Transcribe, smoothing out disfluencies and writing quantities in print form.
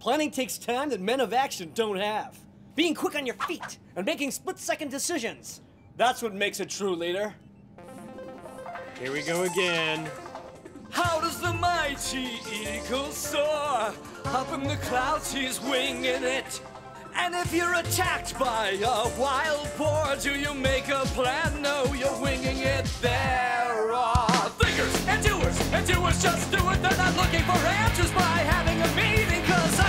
Planning takes time that men of action don't have. Being quick on your feet and making split-second decisions. That's what makes a true leader. Here we go again. How does the mighty eagle soar? Up in the clouds he's winging it. And if you're attacked by a wild boar, do you make a plan? No, you're winging it. There are thinkers and doers just do it. They're not looking for answers by having a meeting, 'cause